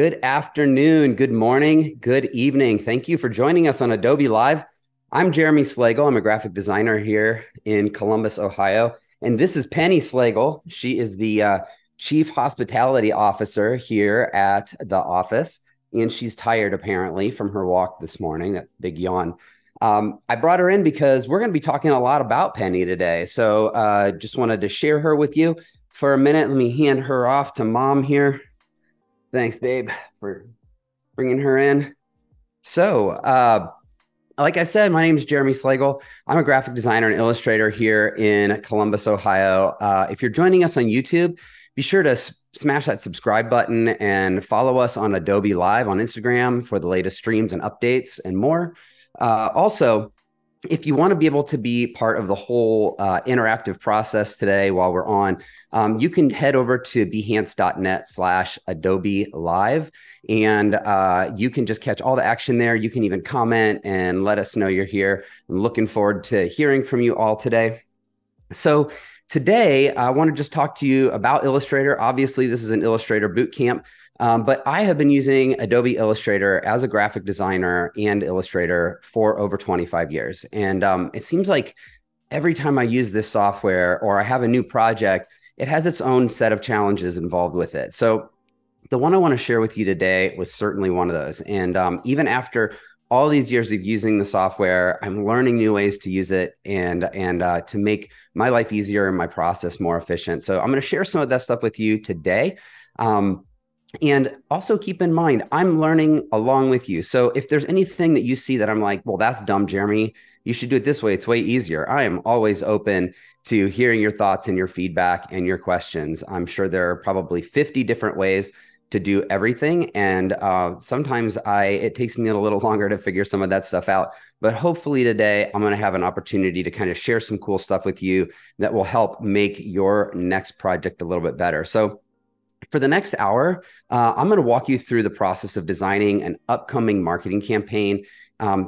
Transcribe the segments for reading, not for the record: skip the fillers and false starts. Good afternoon, good morning, good evening. Thank you for joining us on Adobe Live. I'm Jeremy Slagle. I'm a graphic designer here in Columbus, Ohio. And this is Penny Slagle. She is the Chief Hospitality Officer here at the office. And she's tired, apparently, from her walk this morning, that big yawn. I brought her in because we're going to be talking a lot about Penny today. So just wanted to share her with you for a minute. Let me hand her off to Mom here. Thanks, babe, for bringing her in. So, like I said, my name is Jeremy Slagle. I'm a graphic designer and illustrator here in Columbus, Ohio. If you're joining us on YouTube, be sure to smash that subscribe button and follow us on Adobe Live on Instagram for the latest streams and updates and more. Also, if you want to be able to be part of the whole interactive process today while we're on, you can head over to behance.net/Adobe Live, and you can just catch all the action there. You can even comment and let us know you're here. I'm looking forward to hearing from you all today. So today, I want to just talk to you about Illustrator. Obviously, this is an Illustrator boot camp. But I have been using Adobe Illustrator as a graphic designer and illustrator for over 25 years. And it seems like every time I use this software or I have a new project, it has its own set of challenges involved with it. So the one I want to share with you today was certainly one of those. And even after all these years of using the software, I'm learning new ways to use it and to make my life easier and my process more efficient. So I'm going to share some of that stuff with you today. And also keep in mind, I'm learning along with you. So if there's anything that you see that I'm like, well, that's dumb, Jeremy, you should do it this way, it's way easier. I am always open to hearing your thoughts and your feedback and your questions. I'm sure there are probably 50 different ways to do everything. And sometimes it takes me a little longer to figure some of that stuff out. But hopefully today, I'm going to have an opportunity to kind of share some cool stuff with you that will help make your next project a little bit better. So for the next hour, I'm going to walk you through the process of designing an upcoming marketing campaign.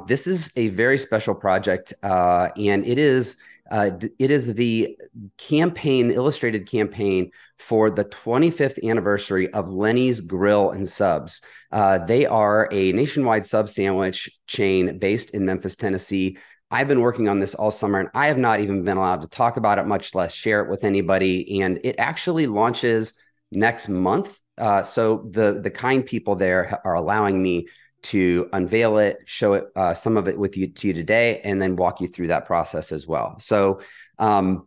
This is a very special project, and it is the campaign, illustrated campaign for the 25th anniversary of Lenny's Grill and Subs. They are a nationwide sub sandwich chain based in Memphis, Tennessee. I've been working on this all summer, and I have not even been allowed to talk about it, much less share it with anybody. And it actually launches next month. So the kind people there are allowing me to unveil it, show it, some of it with you to you today, and then walk you through that process as well. So I'm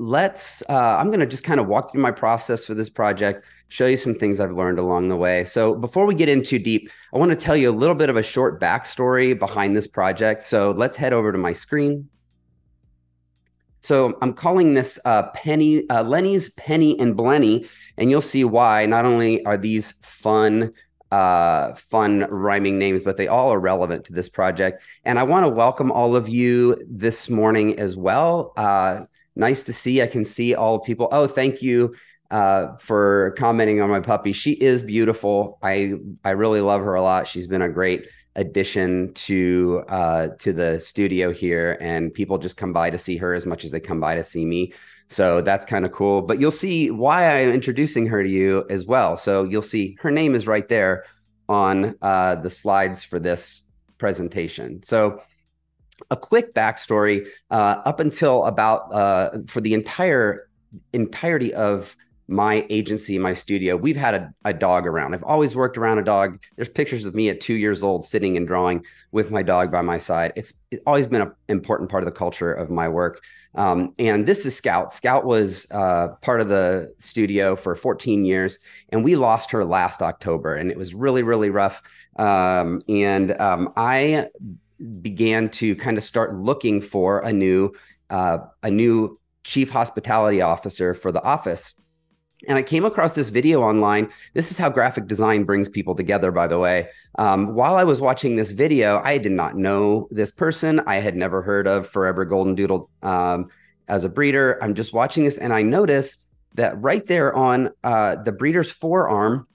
going to just kind of walk through my process for this project, show you some things I've learned along the way. So before we get in too deep, I want to tell you a little bit of a short backstory behind this project. So let's head over to my screen. So I'm calling this Lenny's Penny and Blenny, and you'll see why. Not only are these fun rhyming names, but they all are relevant to this project. And I want to welcome all of you this morning as well. Nice to see. I can see all people. Oh, thank you for commenting on my puppy. She is beautiful. I really love her a lot. She's been a great addition to the studio here, and people just come by to see her as much as they come by to see me. So that's kind of cool, but you'll see why I'm introducing her to you as well. So you'll see her name is right there on the slides for this presentation. So a quick backstory, up until about, for the entirety of my agency, my studio, we've had a dog around. I've always worked around a dog. There's pictures of me at 2 years old sitting and drawing with my dog by my side. It's always been an important part of the culture of my work. And this is Scout. Scout was part of the studio for 14 years, and we lost her last October, and it was really, really rough. I began to kind of start looking for a new chief hospitality officer for the office. And I came across this video online. This is how graphic design brings people together, by the way. While I was watching this video, I did not know this person. I had never heard of Forever Golden Doodle as a breeder. I'm just watching this, and I noticed that right there on the breeder's forearm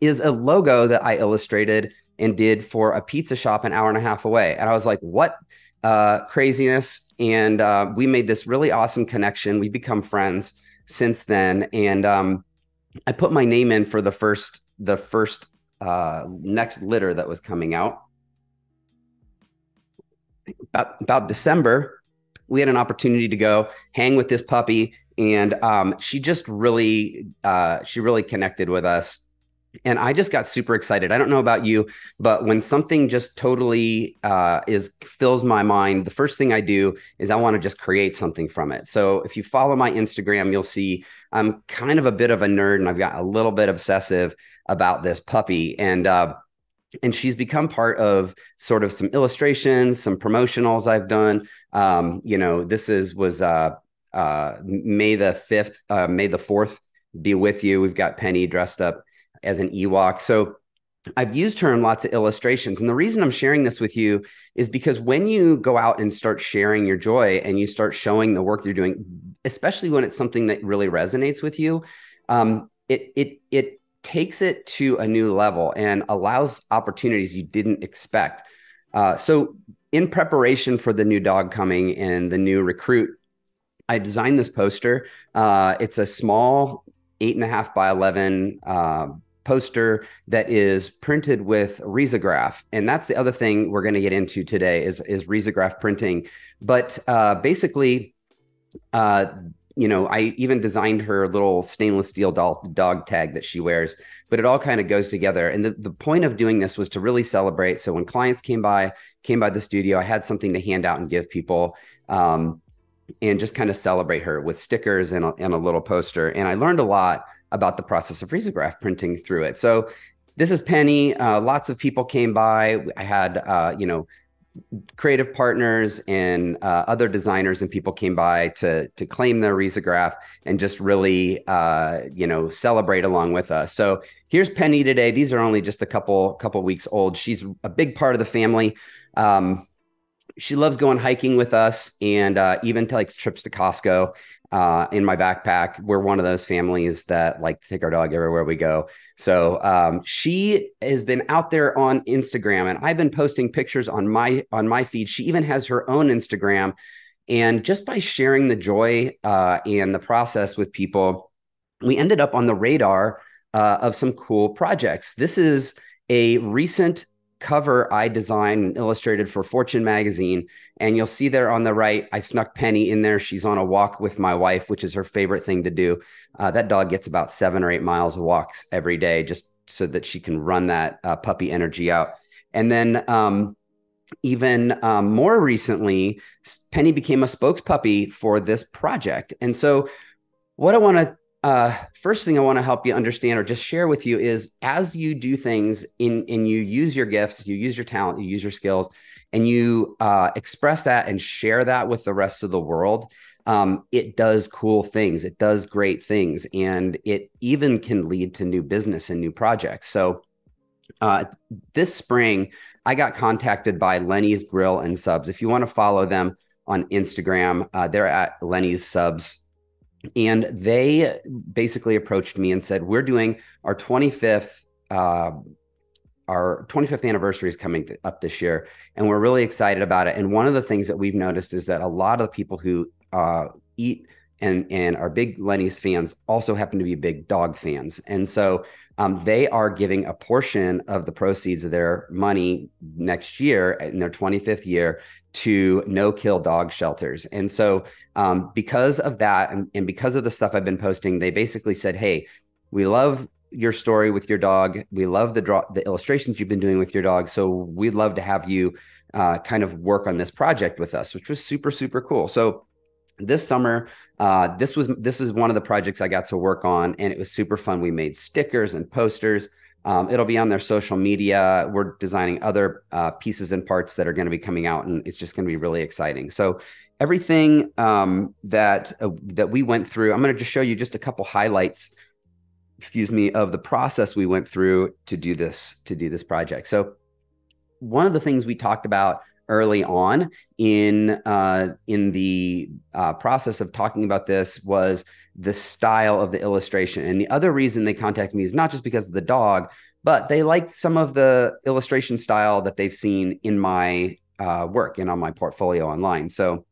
is a logo that I illustrated and did for a pizza shop an hour and a half away. And I was like, what craziness? And we made this really awesome connection. We've become friends since then. And I put my name in for the first next litter that was coming out. About December, we had an opportunity to go hang with this puppy, and she just really, she really connected with us. And I just got super excited. I don't know about you, but when something just totally fills my mind, the first thing I do is I want to just create something from it. So if you follow my Instagram, you'll see I'm kind of a bit of a nerd, and I've got a little bit obsessive about this puppy. And she's become part of sort of some illustrations, some promotionals I've done. You know, this was May the 4th be with you. We've got Penny dressed up as an Ewok. So I've used her in lots of illustrations. And the reason I'm sharing this with you is because when you go out and start sharing your joy and you start showing the work you're doing, especially when it's something that really resonates with you, it takes it to a new level and allows opportunities you didn't expect. So in preparation for the new dog coming and the new recruit, I designed this poster. It's a small 8.5 by 11 poster that is printed with Risograph. And that's the other thing we're going to get into today is Risograph printing. But basically, you know, I even designed her little stainless steel dog tag that she wears, but it all kind of goes together. And the point of doing this was to really celebrate. So when clients came by the studio, I had something to hand out and give people, and just kind of celebrate her with stickers and a little poster. And I learned a lot about the process of Risograph printing through it. So this is Penny. Lots of people came by. I had, you know, creative partners and other designers, and people came by to claim their Risograph and just really, you know, celebrate along with us. So here's Penny today. These are only just a couple weeks old. She's a big part of the family. She loves going hiking with us, and even to like trips to Costco in my backpack. We're one of those families that like to take our dog everywhere we go. So she has been out there on Instagram, and I've been posting pictures on my feed. She even has her own Instagram. And just by sharing the joy and the process with people, we ended up on the radar of some cool projects. This is a recent cover I designed and illustrated for Fortune magazine. And you'll see there on the right, I snuck Penny in there. She's on a walk with my wife, which is her favorite thing to do. That dog gets about 7 or 8 miles of walks every day just so that she can run that puppy energy out. And then even more recently, Penny became a spokespuppy for this project. And so what I want to first thing I want to help you understand or just share with you is as you do things and you use your gifts, you use your talent, you use your skills, and you express that and share that with the rest of the world, it does cool things. It does great things. And it even can lead to new business and new projects. So this spring, I got contacted by Lenny's Grill and Subs. If you want to follow them on Instagram, they're at Lenny's Subs. And they basically approached me and said, we're doing our 25th, anniversary is coming up this year, and we're really excited about it. And one of the things that we've noticed is that a lot of people who eat and are big Lenny's fans also happen to be big dog fans. And so they are giving a portion of the proceeds of their money next year in their 25th year to no-kill dog shelters. And so because of that and because of the stuff I've been posting, they basically said, hey, we love your story with your dog. We love the illustrations you've been doing with your dog. So we'd love to have you kind of work on this project with us, which was super, super cool. So this summer, this is one of the projects I got to work on, and it was super fun. We made stickers and posters. It'll be on their social media. We're designing other pieces and parts that are going to be coming out, and it's just going to be really exciting. So everything that we went through, I'm going to just show you just a couple highlights, excuse me, of the process we went through to do this project. So one of the things we talked about early on in the process of talking about this was the style of the illustration. And the other reason they contacted me is not just because of the dog, but they liked some of the illustration style that they've seen in my work and on my portfolio online. So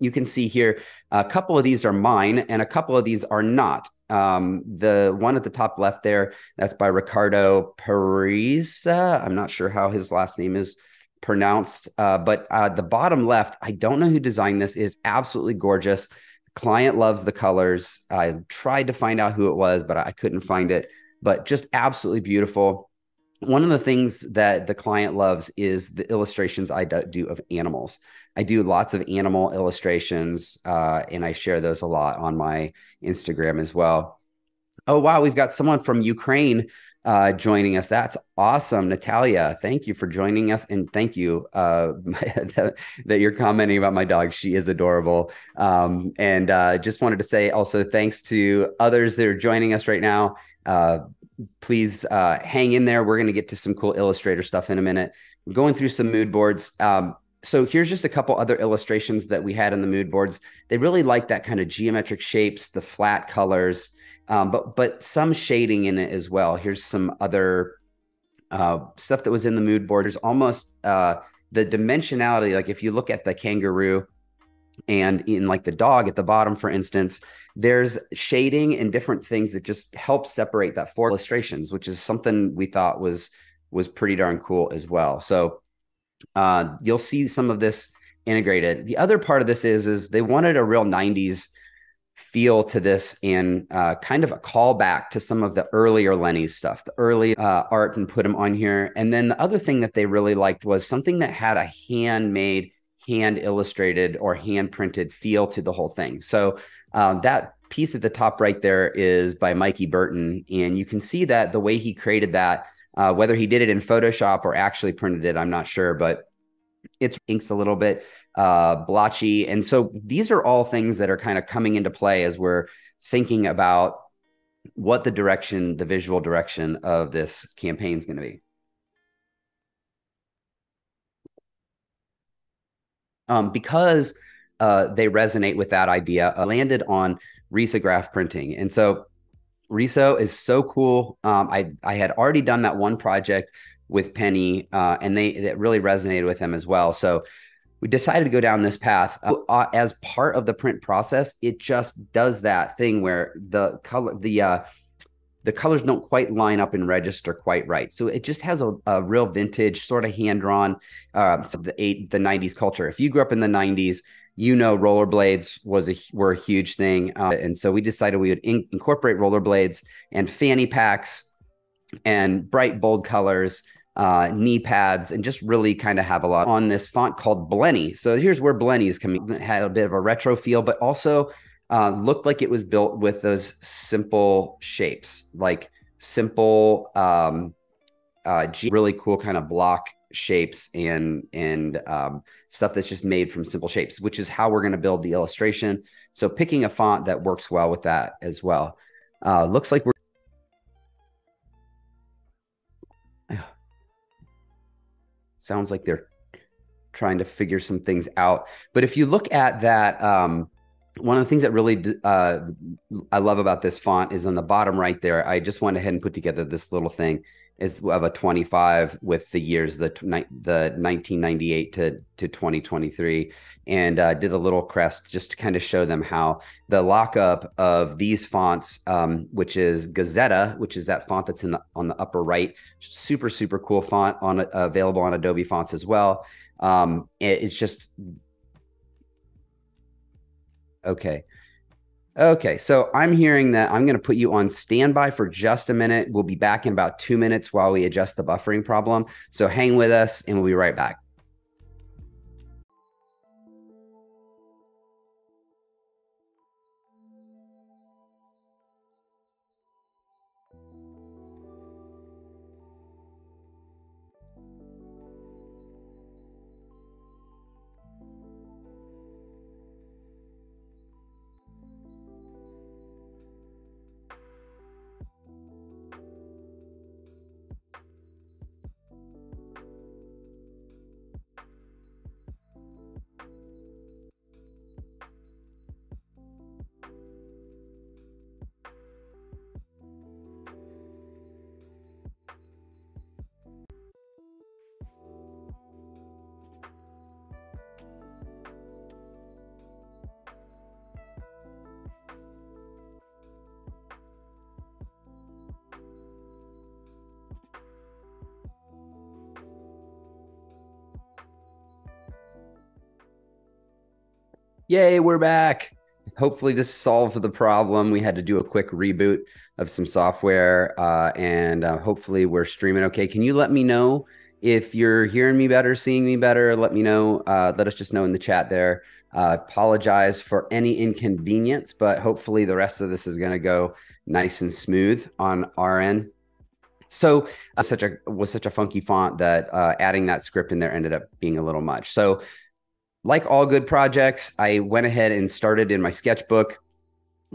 you can see here, a couple of these are mine and a couple of these are not. The one at the top left there, that's by Ricardo Parisa. I'm not sure how his last name is pronounced, but the bottom left, I don't know who designed this, is absolutely gorgeous. Client loves the colors. I tried to find out who it was, but I couldn't find it, but just absolutely beautiful. One of the things that the client loves is the illustrations I do of animals. I do lots of animal illustrations, and I share those a lot on my Instagram as well. Oh, wow. We've got someone from Ukraine joining us. That's awesome. Natalia, thank you for joining us. And thank you that you're commenting about my dog. She is adorable. And just wanted to say also thanks to others that are joining us right now. Please hang in there. We're going to get to some cool Illustrator stuff in a minute. I'm going through some mood boards. So here's just a couple other illustrations that we had in the mood boards. They really like that kind of geometric shapes, the flat colors, but some shading in it as well. Here's some other stuff that was in the mood board. There's almost the dimensionality. Like if you look at the kangaroo and in like the dog at the bottom, for instance, there's shading and different things that just help separate that four illustrations, which is something we thought was pretty darn cool as well. So you'll see some of this integrated. The other part of this is they wanted a real 90s feel to this, and kind of a callback to some of the earlier Lenny's stuff, the early art, and put them on here. And then the other thing that they really liked was something that had a handmade, hand illustrated, or hand printed feel to the whole thing. So that piece at the top right there is by Mikey Burton. And you can see that the way he created that, whether he did it in Photoshop or actually printed it, I'm not sure, but it's inks a little bit blotchy. And so these are all things that are kind of coming into play as we're thinking about what the direction, the visual direction of this campaign is going to be. Because they resonate with that idea, I landed on risograph printing. And so Riso is so cool. I had already done that one project with Penny, and that really resonated with them as well. So we decided to go down this path. As part of the print process, it just does that thing where the colors don't quite line up and register quite right. So it just has a real vintage sort of hand-drawn, so the 90s culture. If you grew up in the 90s, you know, rollerblades were a huge thing. And so we decided we would incorporate rollerblades and fanny packs and bright, bold colors, knee pads, and just really kind of have a lot on this font called Blenny. So here's where Blenny is coming. It had a bit of a retro feel, but also looked like it was built with those simple shapes, like simple, really cool kind of block shapes and stuff that's just made from simple shapes, which is how we're going to build the illustration. So picking a font that works well with that as well. Looks like sounds like they're trying to figure some things out. But if you look at that, one of the things that really I love about this font is on the bottom right there. I just went ahead and put together this little thing. Is of a 25 with the years, the 1998 to 2023, and did a little crest just to kind of show them how the lockup of these fonts, which is Gazeta, which is that font that's on the upper right, super, super cool font available on Adobe Fonts as well. It's just, okay. Okay, so I'm hearing that I'm going to put you on standby for just a minute. We'll be back in about 2 minutes while we adjust the buffering problem. So hang with us and we'll be right back. Yay, we're back. Hopefully this solved the problem. We had to do a quick reboot of some software and hopefully we're streaming okay. Can you let me know if you're hearing me better, seeing me better? Let me know. Let us just know in the chat there. Apologize for any inconvenience, but hopefully the rest of this is going to go nice and smooth on our end. So such a funky font that adding that script in there ended up being a little much. So like all good projects, I went ahead and started in my sketchbook,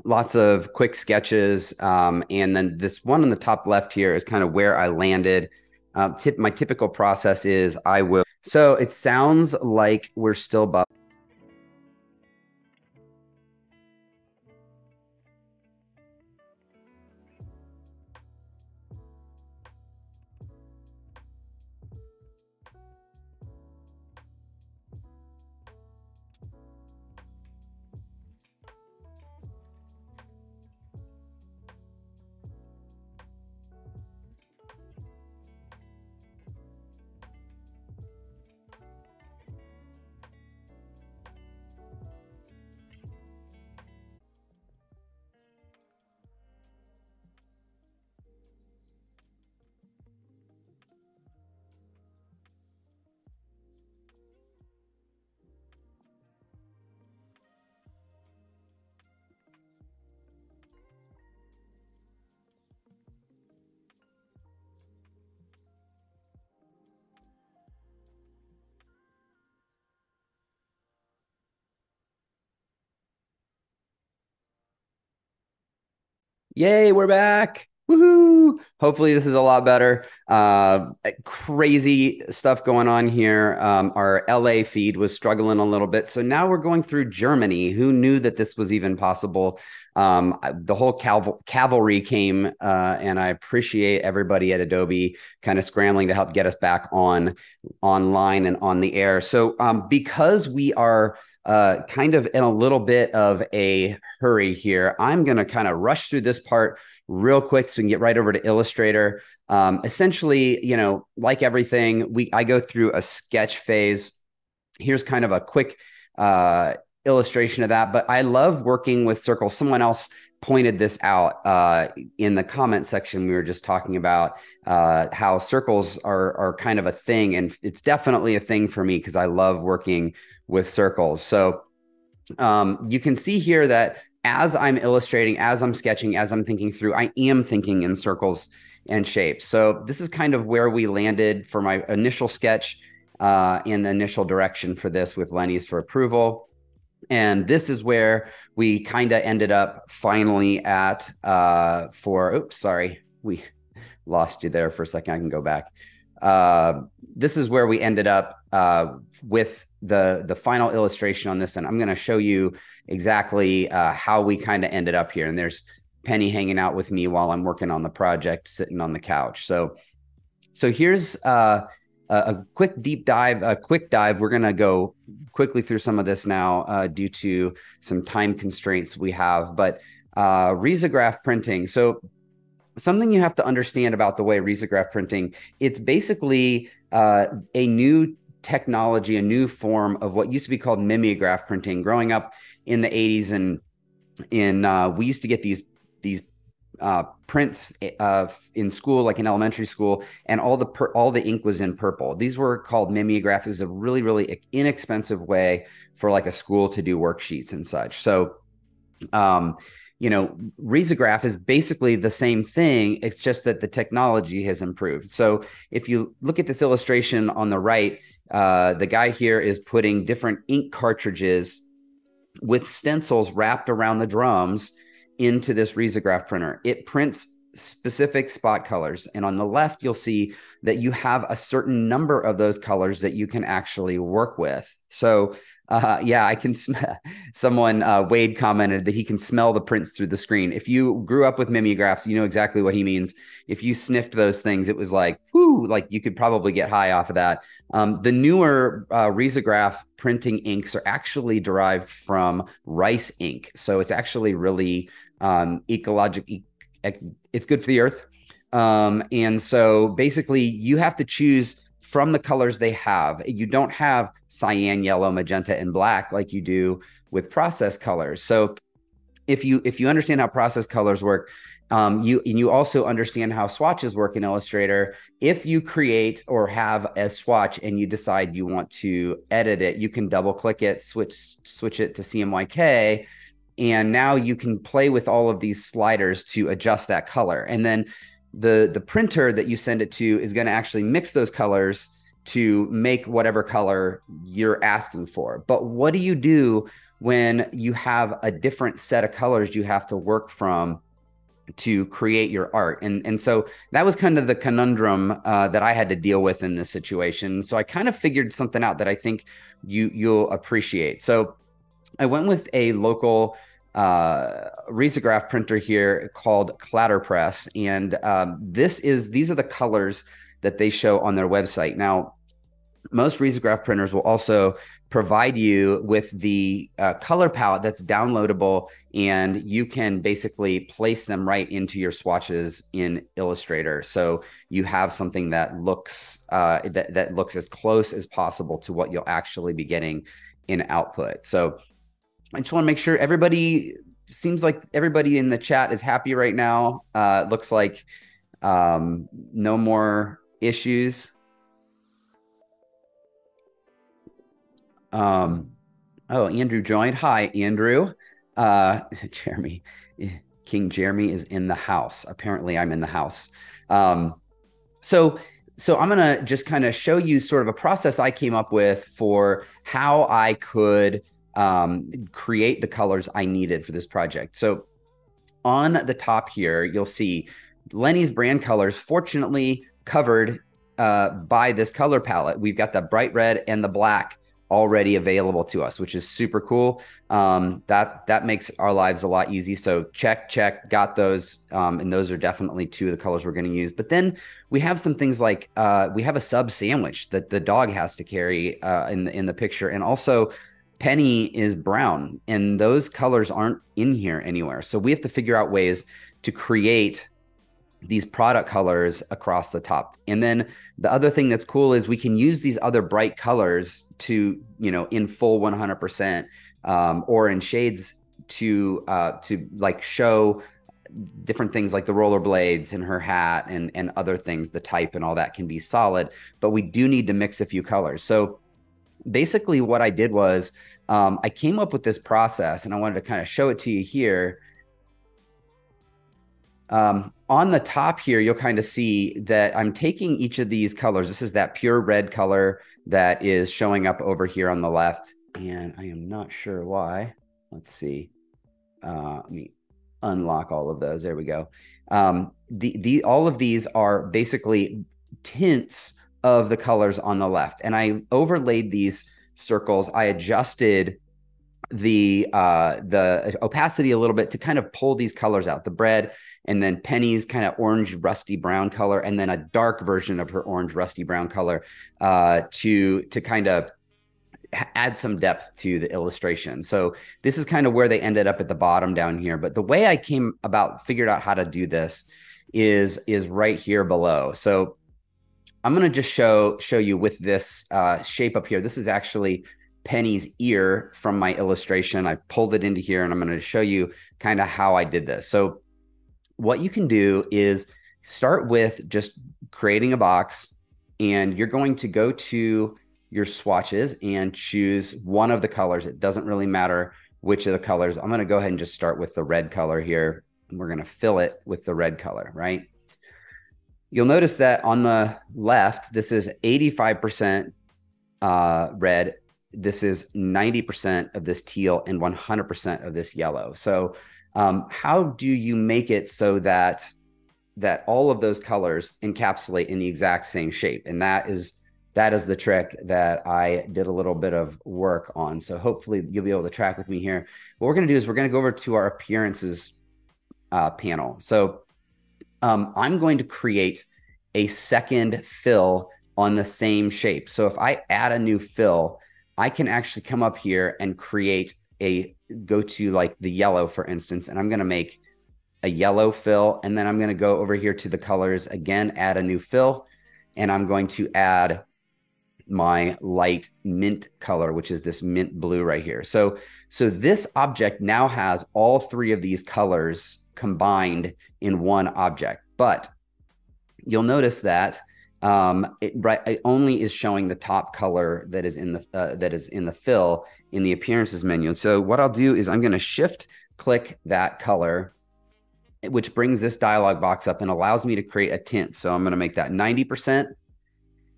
lots of quick sketches. And then this one on the top left here is kind of where I landed. My typical process is I will. So it sounds like we're still buffering. Yay, we're back. Woohoo. Hopefully this is a lot better. Crazy stuff going on here. Our LA feed was struggling a little bit. So now we're going through Germany. Who knew that this was even possible? The whole cavalry came, and I appreciate everybody at Adobe kind of scrambling to help get us back online and on the air. So because we are kind of in a little bit of a hurry here, I'm going to kind of rush through this part real quick so we can get right over to Illustrator. Essentially, you know, like everything, I go through a sketch phase. Here's kind of a quick illustration of that, but I love working with circles. Someone else pointed this out in the comment section. We were just talking about how circles are kind of a thing, and it's definitely a thing for me because I love working with circles. So you can see here that as I'm illustrating, as I'm sketching, as I'm thinking through, I am thinking in circles and shapes. So this is kind of where we landed for my initial sketch and the initial direction for this with Lenny's for approval. And this is where we kind of ended up finally at oops, sorry, we lost you there for a second. I can go back. This is where we ended up with the final illustration on this. And I'm going to show you exactly how we kind of ended up here. And there's Penny hanging out with me while I'm working on the project, sitting on the couch. So here's a quick deep dive, a quick dive. We're going to go quickly through some of this now due to some time constraints we have, but risograph printing. So something you have to understand about the way risograph printing, it's basically a new technology, a new form of what used to be called mimeograph printing. Growing up in the 80s and in we used to get these prints in school, like in elementary school, and all the ink was in purple. These were called mimeograph. It was a really, really inexpensive way for like a school to do worksheets and such. So, you know, risograph is basically the same thing. It's just that the technology has improved. So if you look at this illustration on the right, the guy here is putting different ink cartridges with stencils wrapped around the drums into this risograph printer. It prints specific spot colors. And on the left, you'll see that you have a certain number of those colors that you can actually work with. So yeah, I can smell. Someone, Wade, commented that he can smell the prints through the screen. If you grew up with mimeographs, you know exactly what he means. If you sniffed those things, it was like, whoo, like you could probably get high off of that. The newer risograph printing inks are actually derived from rice ink. So it's actually really ecological. It's good for the earth. And so basically you have to choose from the colors they have. You don't have cyan, yellow, magenta, and black like you do with process colors. So if you understand how process colors work, you also understand how swatches work in Illustrator. If you create or have a swatch and you decide you want to edit it, you can double click it, switch it to CMYK. And now you can play with all of these sliders to adjust that color. And then the printer that you send it to is going to actually mix those colors to make whatever color you're asking for. But what do you do when you have a different set of colors you have to work from to create your art? And so that was kind of the conundrum that I had to deal with in this situation. So I kind of figured something out that I think you'll appreciate. So I went with a local Risograph printer here called Clatter Press, and these are the colors that they show on their website. Now, most Risograph printers will also provide you with the color palette that's downloadable, and you can basically place them right into your swatches in Illustrator. So you have something that looks that looks as close as possible to what you'll actually be getting in output. So I just want to make sure everybody, seems like everybody in the chat is happy right now. It looks like no more issues. Oh, Andrew joined. Hi, Andrew. Jeremy, King Jeremy is in the house. Apparently I'm in the house. So I'm going to just kind of show you sort of a process I came up with for how I could create the colors I needed for this project. So on the top here, you'll see Lenny's brand colors, fortunately covered by this color palette. We've got the bright red and the black already available to us, which is super cool. That makes our lives a lot easier. So check, got those. And those are definitely two of the colors we're going to use. But then we have some things like we have a sub sandwich that the dog has to carry in the picture. And also Penny is brown, and those colors aren't in here anywhere. So we have to figure out ways to create these product colors across the top. And then the other thing that's cool is we can use these other bright colors to, you know, in full 100% or in shades to like show different things like the rollerblades and her hat and other things. The type and all that can be solid, but we do need to mix a few colors. So basically what I did was I came up with this process, and I wanted to kind of show it to you here. On the top here, you'll kind of see that I'm taking each of these colors. This is that pure red color that is showing up over here on the left. And I am not sure why. Let's see. Let me unlock all of those. There we go. All of these are basically tints of the colors on the left. And I overlaid these circles. I adjusted the opacity a little bit to kind of pull these colors out, the bread and then Penny's kind of orange rusty brown color, and then a dark version of her orange rusty brown color to kind of add some depth to the illustration. So this is kind of where they ended up at the bottom down here. But the way I came about, figured out how to do this is right here below. So I'm going to just show you with this shape up here. This is actually Penny's ear from my illustration. I pulled it into here, and I'm going to show you kind of how I did this. So what you can do is start with just creating a box, and you're going to go to your swatches and choose one of the colors. It doesn't really matter which of the colors. I'm going to go ahead and just start with the red color here, and we're going to fill it with the red color, right? You'll notice that on the left, this is 85% red. This is 90% of this teal and 100% of this yellow. So how do you make it so that all of those colors encapsulate in the exact same shape? And that is the trick that I did a little bit of work on. So hopefully you'll be able to track with me here. What we're going to do is we're going to go over to our appearances panel. So I'm going to create a second fill on the same shape. So if I add a new fill, I can actually come up here and create go to like the yellow, for instance, and I'm going to make a yellow fill. And then I'm going to go over here to the colors again, add a new fill, and I'm going to add my light mint color, which is this mint blue right here. So this object now has all three of these colors combined in one object. But you'll notice that it only is showing the top color that is in the fill in the appearances menu. So what I'll do is I'm going to shift click that color, which brings this dialog box up and allows me to create a tint. So I'm going to make that 90%.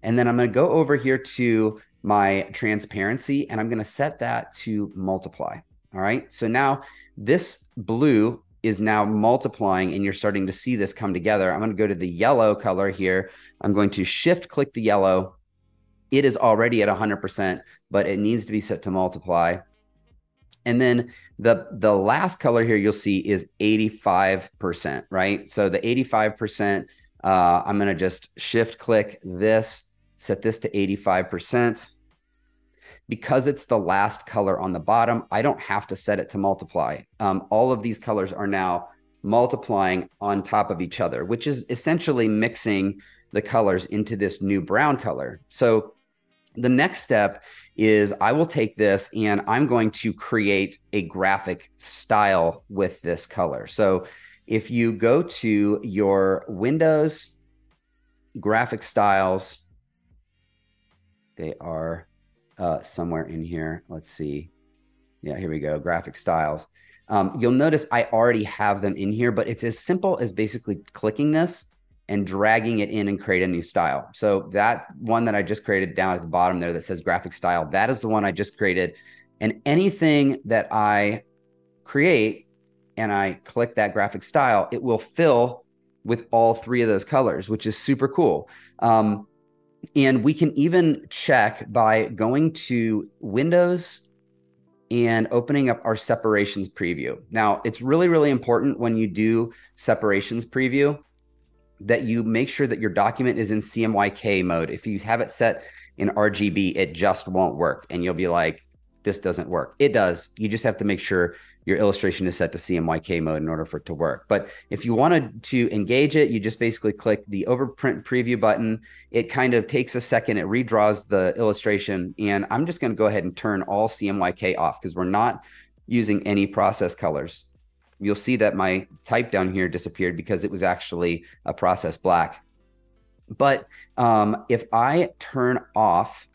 And then I'm going to go over here to my transparency and I'm going to set that to multiply. All right. So now this blue is now multiplying and you're starting to see this come together. I'm going to go to the yellow color here. I'm going to shift click the yellow. It is already at 100%, but it needs to be set to multiply. And then the last color here you'll see is 85%, right? So the 85%, I'm going to just shift click this, set this to 85%. Because it's the last color on the bottom, I don't have to set it to multiply. All of these colors are now multiplying on top of each other, which is essentially mixing the colors into this new brown color. So the next step is I will take this and I'm going to create a graphic style with this color. So if you go to your Windows graphic styles, they are somewhere in here. Let's see. Yeah, here we go. Graphic styles. You'll notice I already have them in here, but it's as simple as basically clicking this and dragging it in and create a new style. So that one that I just created down at the bottom there that says graphic style, that is the one I just created. And anything that I create and I click that graphic style, it will fill with all three of those colors, which is super cool. And we can even check by going to Windows and opening up our separations preview. Now it's really, really important when you do separations preview that you make sure that your document is in CMYK mode. If you have it set in RGB, it just won't work. And you'll be like, this doesn't work. It does. You just have to make sure your illustration is set to CMYK mode in order for it to work. But if you wanted to engage it, you just basically click the overprint preview button. It kind of takes a second. It redraws the illustration. And I'm just going to go ahead and turn all CMYK off because we're not using any process colors. You'll see that my type down here disappeared because it was actually a process black. But if I turn off,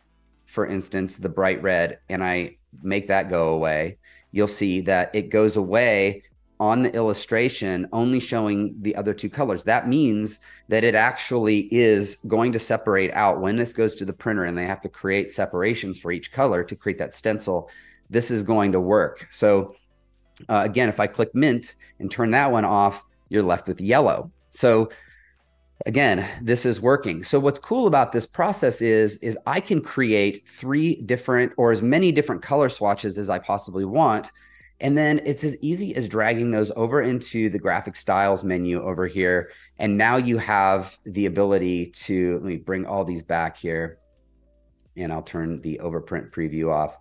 for instance, the bright red and I make that go away, you'll see that it goes away on the illustration, only showing the other two colors. That means that it actually is going to separate out when this goes to the printer and they have to create separations for each color to create that stencil. This is going to work. So again, if I click mint and turn that one off, you're left with yellow. So again, this is working. So what's cool about this process is I can create three different or as many different color swatches as I possibly want. And then it's as easy as dragging those over into the graphic styles menu over here. And now you have the ability to, let me bring all these back here and I'll turn the overprint preview off.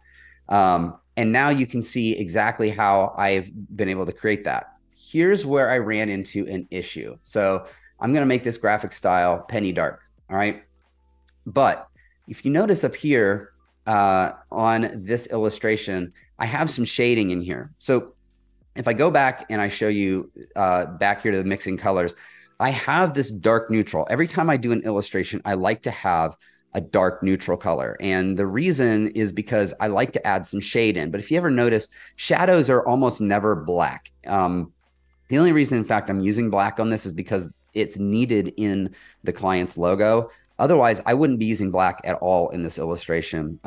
And now you can see exactly how I've been able to create that. Here's where I ran into an issue. So I'm going to make this graphic style penny dark. All right. But if you notice up here on this illustration, I have some shading in here. So if I go back and I show you back here to the mixing colors, I have this dark neutral. Every time I do an illustration, I like to have a dark neutral color. And the reason is because I like to add some shade in. But if you ever notice, shadows are almost never black. The only reason, in fact, I'm using black on this is because it's needed in the client's logo. Otherwise, I wouldn't be using black at all in this illustration.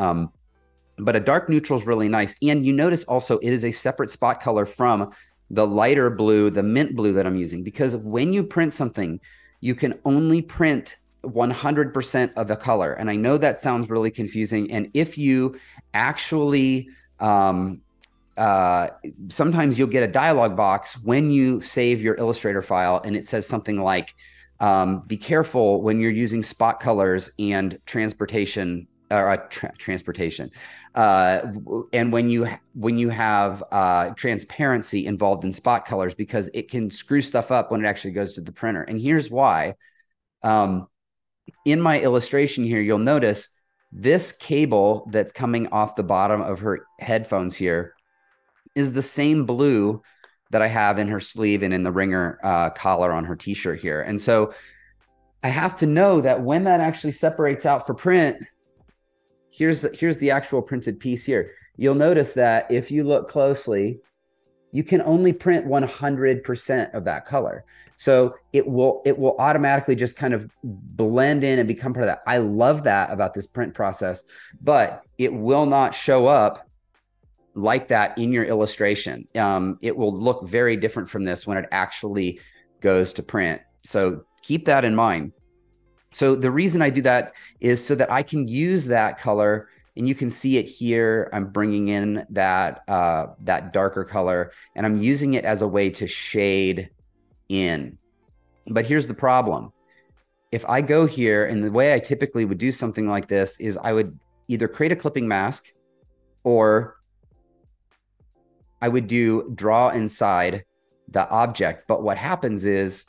But a dark neutral is really nice. And you notice also it is a separate spot color from the lighter blue, the mint blue that I'm using. Because when you print something, you can only print 100% of the color. And I know that sounds really confusing. And if you actually, sometimes you'll get a dialog box when you save your Illustrator file and it says something like, be careful when you're using spot colors and transportation or transportation. And when you have transparency involved in spot colors, because it can screw stuff up when it actually goes to the printer. And here's why. In my illustration here, you'll notice This cable that's coming off the bottom of her headphones here is the same blue that I have in her sleeve and in the ringer collar on her t-shirt here. And so I have to know that when that actually separates out for print, here's the actual printed piece here. You'll notice that if you look closely, you can only print 100% of that color. So it will automatically just kind of blend in and become part of that. I love that about this print process, but it will not show up like that in your illustration. It will look very different from this when it actually goes to print. So keep that in mind. So the reason I do that is so that I can use that color, and you can see it here. I'm bringing in that, that darker color, and I'm using it as a way to shade in. But here's the problem. If I go here, and the way I typically would do something like this is I would either create a clipping mask, or I would do draw inside the object. But what happens is,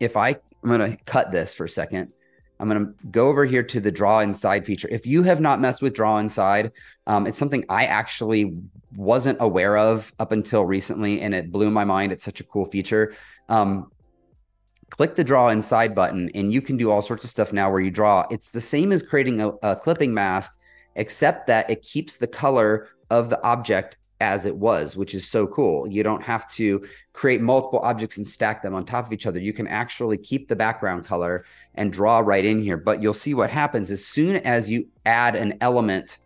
if I'm going to cut this for a second, I'm going to go over here to the draw inside feature. If you have not messed with draw inside, it's something I actually wasn't aware of up until recently, and it blew my mind. It's such a cool feature. Click the draw inside button, and you can do all sorts of stuff now where you draw. It's the same as creating a clipping mask, except that it keeps the color of the object as it was, which is so cool. You don't have to create multiple objects and stack them on top of each other. You can actually keep the background color and draw right in here. But you'll see what happens as soon as you add an element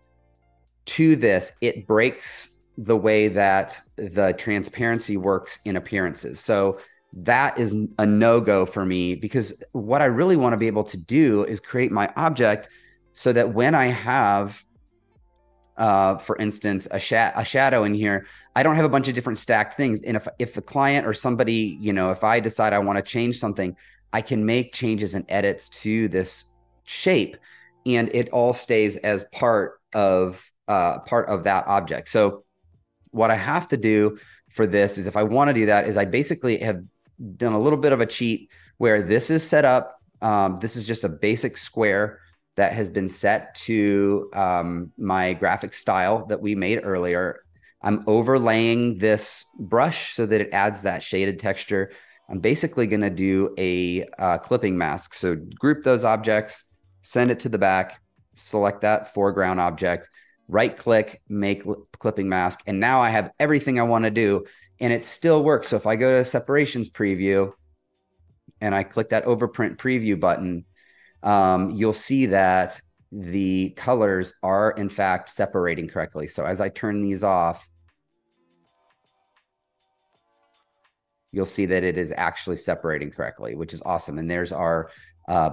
to this, it breaks the way that the transparency works in appearances. So that is a no-go for me, because what I really want to be able to do is create my object so that when I have for instance, a shadow in here, I don't have a bunch of different stacked things. And if a client or somebody, you know, if I decide I want to change something, I can make changes and edits to this shape, and it all stays as part of that object. So what I have to do for this is, if I want to do that, is I basically have done a little bit of a cheat where this is set up. This is just a basic square that has been set to my graphic style that we made earlier. I'm overlaying this brush so that it adds that shaded texture. I'm basically going to do a clipping mask. So group those objects, send it to the back, select that foreground object, right click, make clipping mask. And now I have everything I want to do, and it still works. So if I go to separations preview and I click that overprint preview button, you'll see that the colors are in fact separating correctly. So as I turn these off, you'll see that it is actually separating correctly, which is awesome. And there's our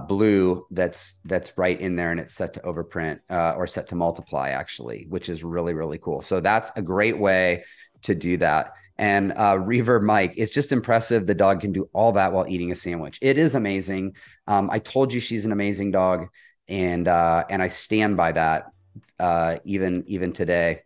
blue that's right in there, and it's set to overprint or set to multiply actually, which is really, really cool. So that's a great way to do that. And Reverb Mike, it's just impressive. The dog can do all that while eating a sandwich. It is amazing. I told you she's an amazing dog, and I stand by that even today.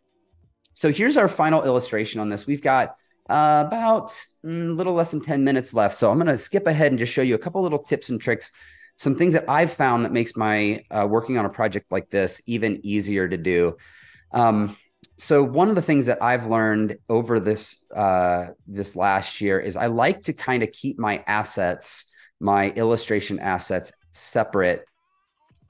So here's our final illustration on this. We've got about a little less than 10 minutes left. So I'm going to skip ahead and just show you a couple little tips and tricks, some things that I've found that makes my working on a project like this even easier to do. So one of the things that I've learned over this this last year is I like to kind of keep my assets, my illustration assets, separate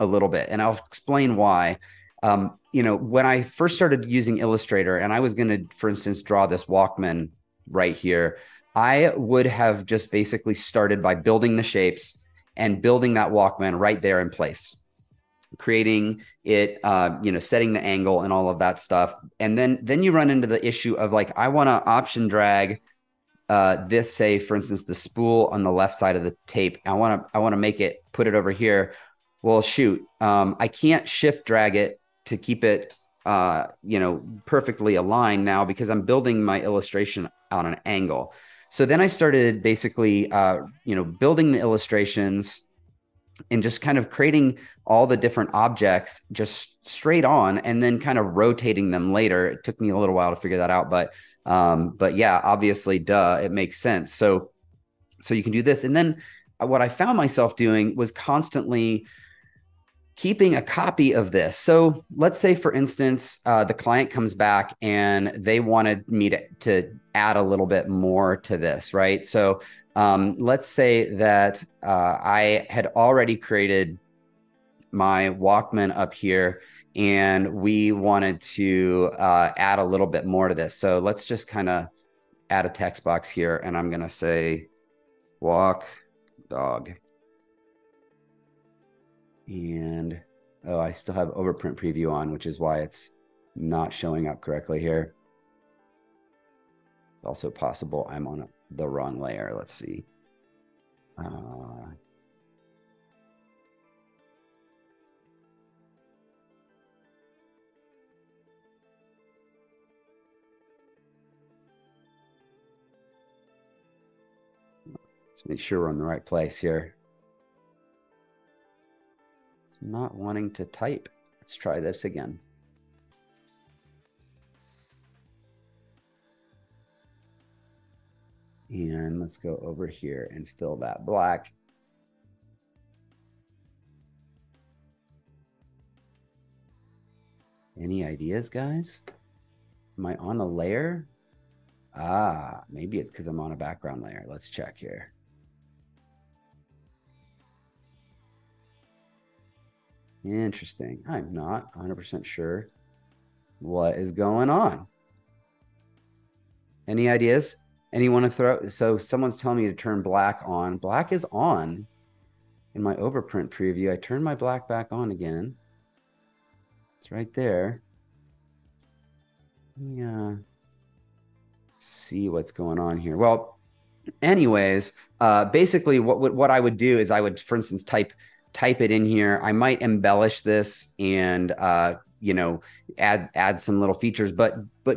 a little bit, and I'll explain why. You know, when I first started using Illustrator, and I was going to, for instance, draw this Walkman right here, I would have just basically started by building the shapes and building that Walkman right there in place, creating it, you know, setting the angle and all of that stuff. And then you run into the issue of like, I want to option drag this, say, for instance, the spool on the left side of the tape. I want to make it, put it over here. Well, shoot, I can't shift drag it to keep it, you know, perfectly aligned now, because I'm building my illustration on an angle. So then I started basically, you know, building the illustrations and just kind of creating all the different objects just straight on, and then kind of rotating them later. It took me a little while to figure that out, but yeah, obviously, duh, it makes sense. So you can do this. And then what I found myself doing was constantly keeping a copy of this. So let's say, for instance, the client comes back and they wanted me to add a little bit more to this, right? So let's say that I had already created my Walkman up here and we wanted to add a little bit more to this. So let's just kind of add a text box here, and I'm going to say walk dog. And oh, I still have overprint preview on, which is why it's not showing up correctly here. It's also possible I'm on the wrong layer. Let's see. Let's make sure we're in the right place here. It's not wanting to type. Let's try this again. And let's go over here and fill that black. Any ideas, guys? Am I on a layer? Ah, maybe it's because I'm on a background layer. Let's check here. Interesting. I'm not 100% sure what is going on. Any ideas? Anyone to throw? So someone's telling me to turn black on. Black is on in my overprint preview. I turn my black back on again. It's right there. Yeah. See what's going on here. Well, anyways, basically what I would do is I would, for instance, type it in here. I might embellish this and, you know, add some little features, but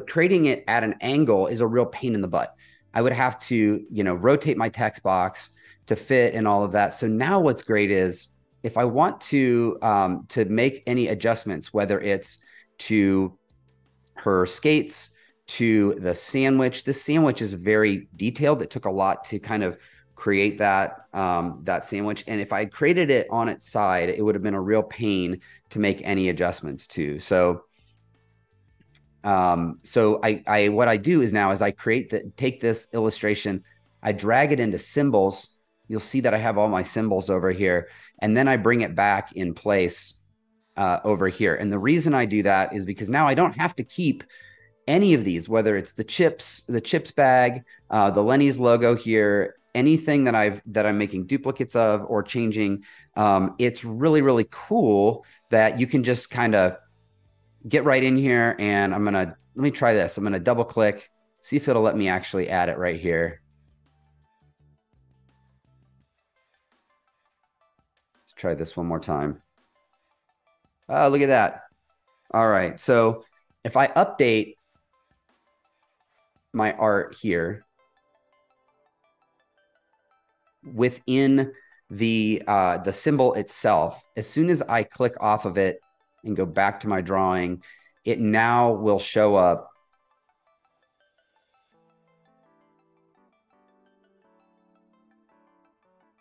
creating it at an angle is a real pain in the butt. I would have to, you know, rotate my text box to fit and all of that. So now what's great is if I want to make any adjustments, whether it's to her skates, to the sandwich. This sandwich is very detailed. It took a lot to kind of create that, that sandwich. And if I had created it on its side, it would have been a real pain to make any adjustments to. So, what I do is now is I take this illustration, I drag it into symbols. You'll see that I have all my symbols over here, and then I bring it back in place, over here. And the reason I do that is because now I don't have to keep any of these, whether it's the chips bag, the Lenny's logo here, anything that I'm making duplicates of or changing. It's really, really cool that you can just kind of get right in here. And let me try this. I'm going to double click, see if it'll let me actually add it right here. Let's try this one more time. Oh, look at that. All right. So if I update my art here within the symbol itself, as soon as I click off of it and go back to my drawing, it now will show up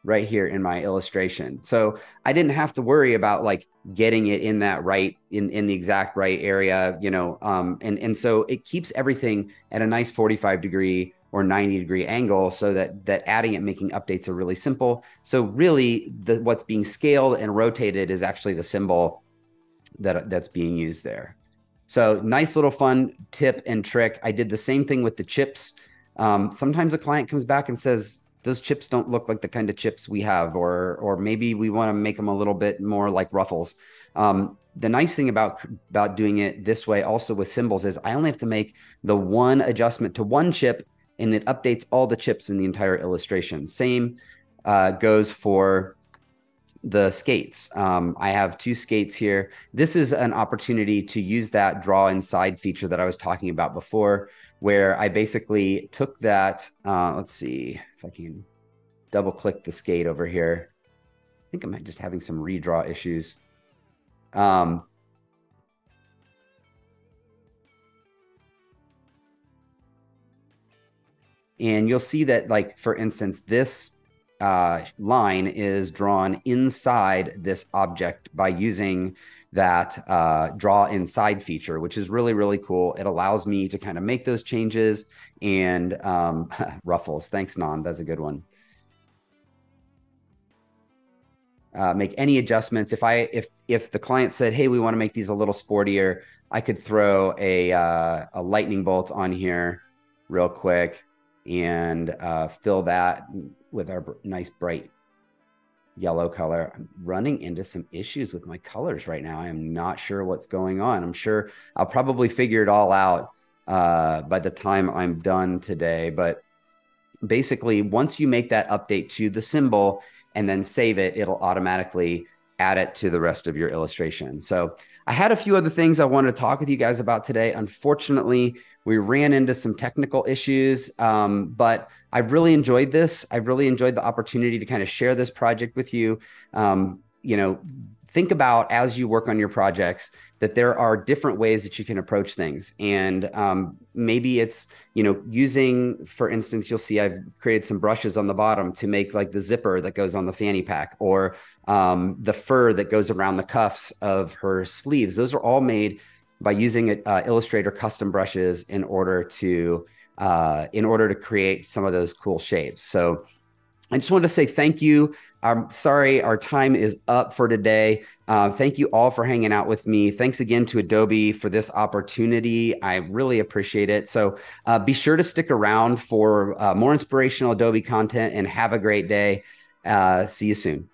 right here in my illustration. So I didn't have to worry about like getting it in that right, in the exact right area, you know, and so it keeps everything at a nice 45-degree or 90-degree angle, so that adding it, making updates are really simple. So really what's being scaled and rotated is actually the symbol that's being used there. So nice little fun tip and trick. I did the same thing with the chips. Sometimes a client comes back and says, those chips don't look like the kind of chips we have, or maybe we want to make them a little bit more like Ruffles. The nice thing about doing it this way also with symbols is I only have to make the one adjustment to one chip, and it updates all the chips in the entire illustration. Same goes for the skates. I have two skates here. This is an opportunity to use that draw inside feature that I was talking about before, where I basically took that, let's see if I can double click the skate over here. I think I'm just having some redraw issues. And you'll see that, like, for instance, this line is drawn inside this object by using that draw inside feature, which is really, really cool. It allows me to kind of make those changes and ruffles. Thanks, Nan. That's a good one. Make any adjustments. If the client said, hey, we want to make these a little sportier, I could throw a lightning bolt on here real quick and fill that with our nice bright yellow color. I'm running into some issues with my colors right now. I am not sure what's going on. I'm sure I'll probably figure it all out by the time I'm done today. But basically, once you make that update to the symbol and then save it, it'll automatically add it to the rest of your illustration. So I had a few other things I wanted to talk with you guys about today. Unfortunately, we ran into some technical issues, but I really enjoyed this. I really enjoyed the opportunity to kind of share this project with you. You know, think about as you work on your projects that there are different ways that you can approach things. And maybe it's, you know, using, for instance, you'll see I've created some brushes on the bottom to make like the zipper that goes on the fanny pack, or the fur that goes around the cuffs of her sleeves. Those are all made by using Illustrator custom brushes in order to create some of those cool shapes. So I just wanted to say thank you. I'm sorry, our time is up for today. Thank you all for hanging out with me. Thanks again to Adobe for this opportunity. I really appreciate it. So be sure to stick around for more inspirational Adobe content, and have a great day. See you soon.